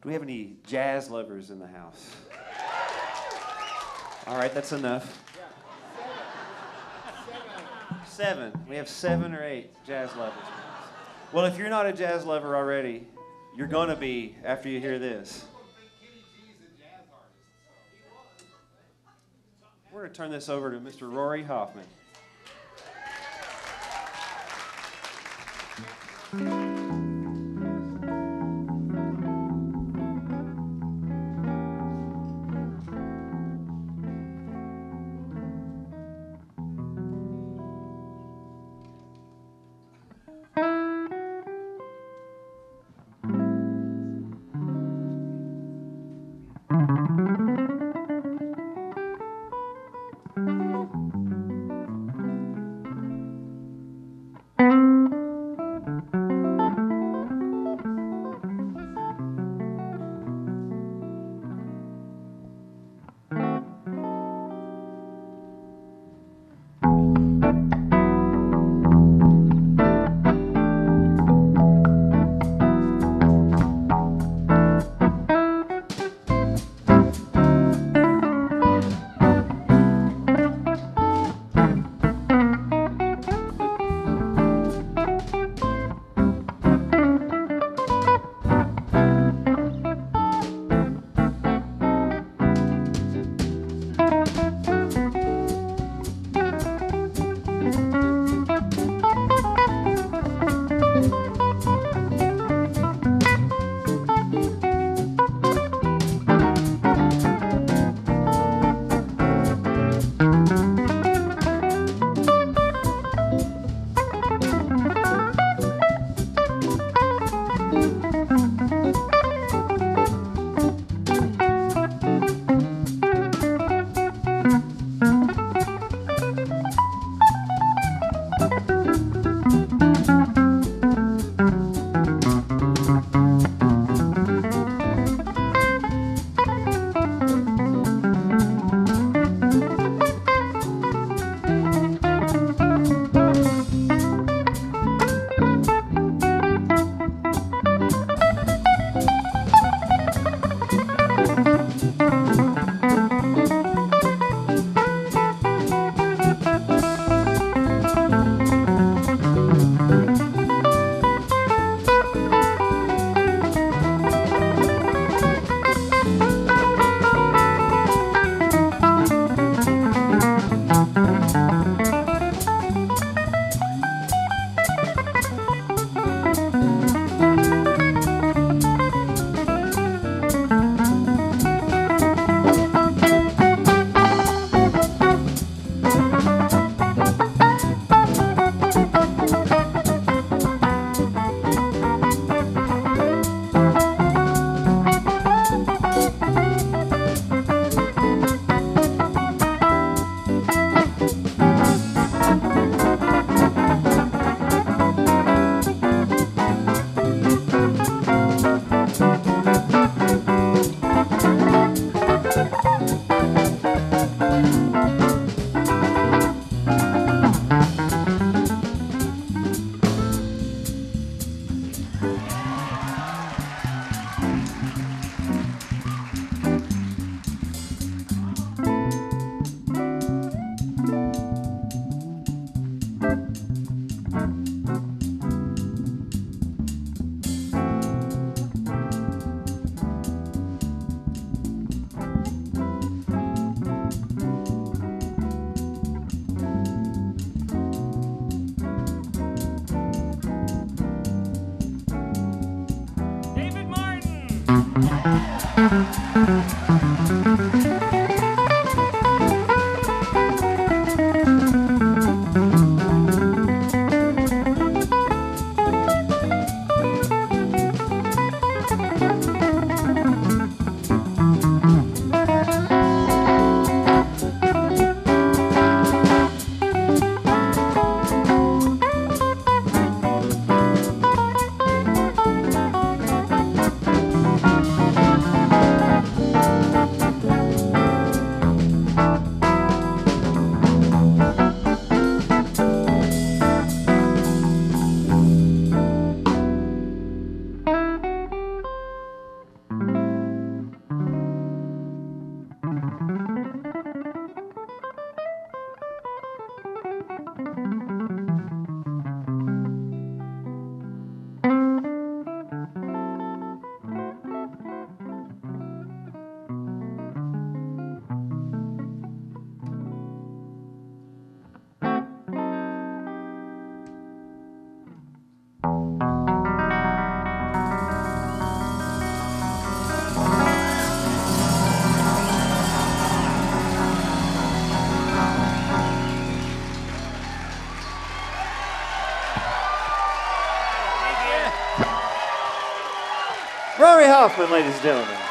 Do we have any jazz lovers in the house? All right, that's enough. Seven. We have 7 or 8 jazz lovers. Well, if you're not a jazz lover already, you're going to be after you hear this. We're going to turn this over to Mr. Rory Hoffman. Rory Hoffman, ladies and gentlemen.